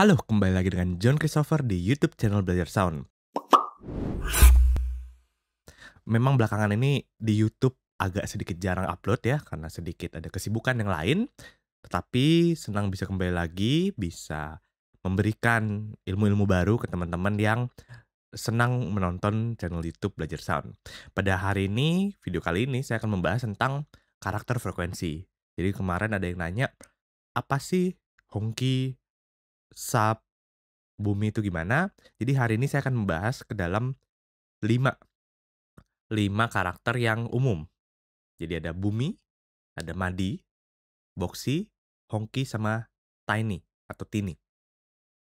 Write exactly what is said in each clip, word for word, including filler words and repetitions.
Halo, kembali lagi dengan John Christopher di YouTube channel Belajar Sound. Memang belakangan ini di YouTube agak sedikit jarang upload ya, karena sedikit ada kesibukan yang lain. Tetapi senang bisa kembali lagi, bisa memberikan ilmu-ilmu baru ke teman-teman yang senang menonton channel YouTube Belajar Sound. Pada hari ini, video kali ini saya akan membahas tentang karakter frekuensi. Jadi kemarin ada yang nanya, apa sih honky, sub, bumi itu gimana? Jadi hari ini saya akan membahas ke dalam lima karakter yang umum. Jadi ada bumi, ada madi, boxy, honky, sama tiny atau tini.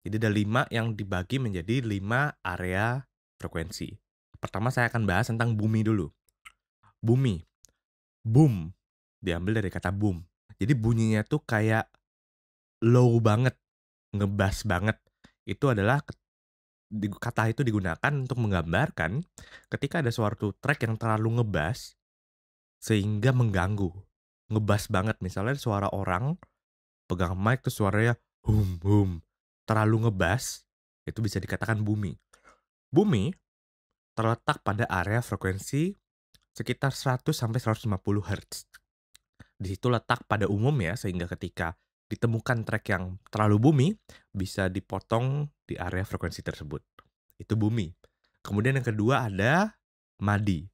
Jadi ada lima yang dibagi menjadi lima area frekuensi. Pertama saya akan bahas tentang bumi dulu. Bumi. Boom. Diambil dari kata boom. Jadi bunyinya tuh kayak low banget, ngebass banget. Itu adalah kata itu digunakan untuk menggambarkan ketika ada suatu track yang terlalu ngebass sehingga mengganggu. Ngebass banget, misalnya suara orang pegang mic tuh suaranya hum hum, terlalu ngebass, itu bisa dikatakan bumi. Bumi terletak pada area frekuensi sekitar seratus sampai seratus lima puluh hertz. Di situ letak pada umum ya, sehingga ketika ditemukan track yang terlalu bumi, bisa dipotong di area frekuensi tersebut. Itu bumi. Kemudian yang kedua ada madi.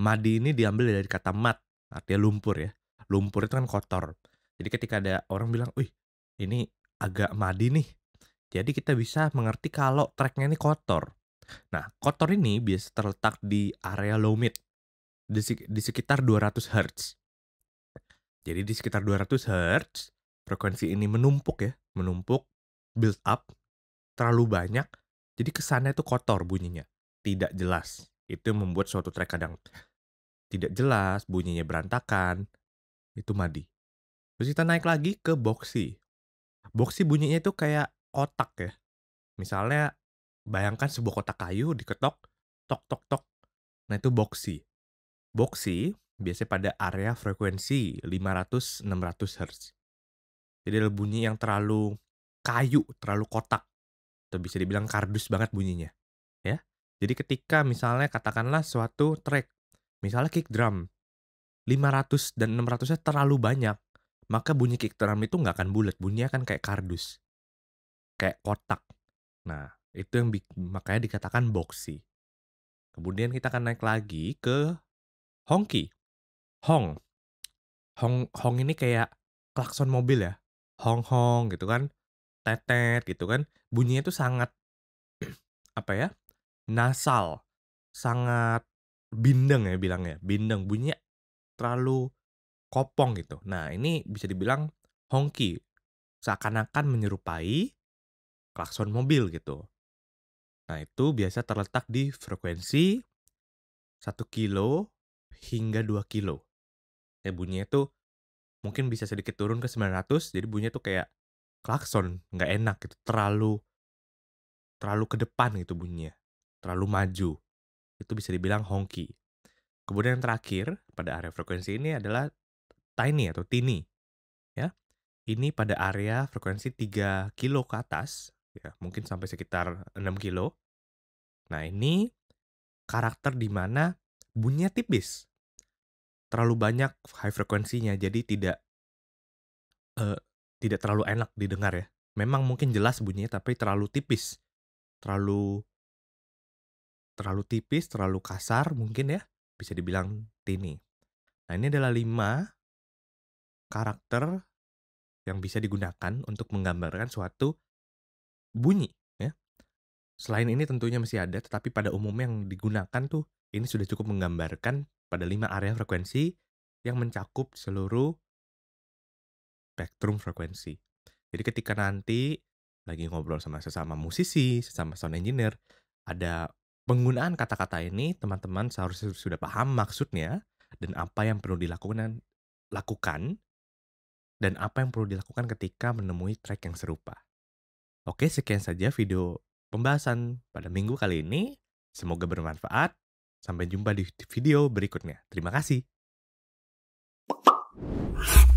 Madi ini diambil dari kata mat, artinya lumpur ya. Lumpur itu kan kotor. Jadi ketika ada orang bilang, wih ini agak madi nih. Jadi kita bisa mengerti kalau tracknya ini kotor. Nah, kotor ini biasa terletak di area low mid, di sekitar dua ratus hertz. Jadi di sekitar dua ratus hertz, frekuensi ini menumpuk ya, menumpuk, build up, terlalu banyak. Jadi kesannya itu kotor bunyinya, tidak jelas. Itu yang membuat suatu track kadang tidak jelas, bunyinya berantakan, itu madi. Terus kita naik lagi ke boxy. Boxy bunyinya itu kayak kotak ya. Misalnya bayangkan sebuah kotak kayu diketok, tok tok tok. Nah itu boxy. Boxy biasanya pada area frekuensi lima ratus sampai enam ratus hertz. Jadi ada bunyi yang terlalu kayu, terlalu kotak. Atau bisa dibilang kardus banget bunyinya. Ya. Jadi ketika misalnya katakanlah suatu track, misalnya kick drum, lima ratus dan enam ratus-nya terlalu banyak, maka bunyi kick drum itu nggak akan bulat, bunyinya kan kayak kardus. Kayak kotak. Nah, itu yang makanya dikatakan boxy. Kemudian kita akan naik lagi ke honky. Hong. Hong hong ini kayak klakson mobil ya. Hong hong gitu kan. Tetet gitu kan. Bunyinya itu sangat apa ya? Nasal. Sangat bindeng ya bilangnya. Bindeng, bunyinya terlalu kopong gitu. Nah, ini bisa dibilang honky. Seakan-akan menyerupai klakson mobil gitu. Nah, itu biasa terletak di frekuensi satu kilo hingga dua kilo. Ya, bunyinya itu mungkin bisa sedikit turun ke sembilan ratus, jadi bunyinya tuh kayak klakson, nggak enak gitu, terlalu terlalu ke depan gitu bunyinya, terlalu maju. Itu bisa dibilang honky. Kemudian yang terakhir pada area frekuensi ini adalah tiny atau tini. Ya. Ini pada area frekuensi tiga kilo ke atas, ya, mungkin sampai sekitar enam kilo. Nah, ini karakter di mana bunyinya tipis. Terlalu banyak high frekuensinya, jadi tidak uh, tidak terlalu enak didengar ya. Memang mungkin jelas bunyinya, tapi terlalu tipis, terlalu terlalu tipis, terlalu kasar mungkin ya, bisa dibilang tini. Nah ini adalah lima karakter yang bisa digunakan untuk menggambarkan suatu bunyi ya. Selain ini tentunya masih ada, tetapi pada umumnya yang digunakan tuh ini sudah cukup menggambarkan pada lima area frekuensi yang mencakup seluruh spektrum frekuensi. Jadi ketika nanti lagi ngobrol sama sesama musisi, sesama sound engineer, ada penggunaan kata-kata ini, teman-teman seharusnya sudah paham maksudnya dan apa yang perlu dilakukan lakukan dan apa yang perlu dilakukan ketika menemui track yang serupa. Oke, sekian saja video pembahasan pada minggu kali ini. Semoga bermanfaat. Sampai jumpa di video berikutnya. Terima kasih.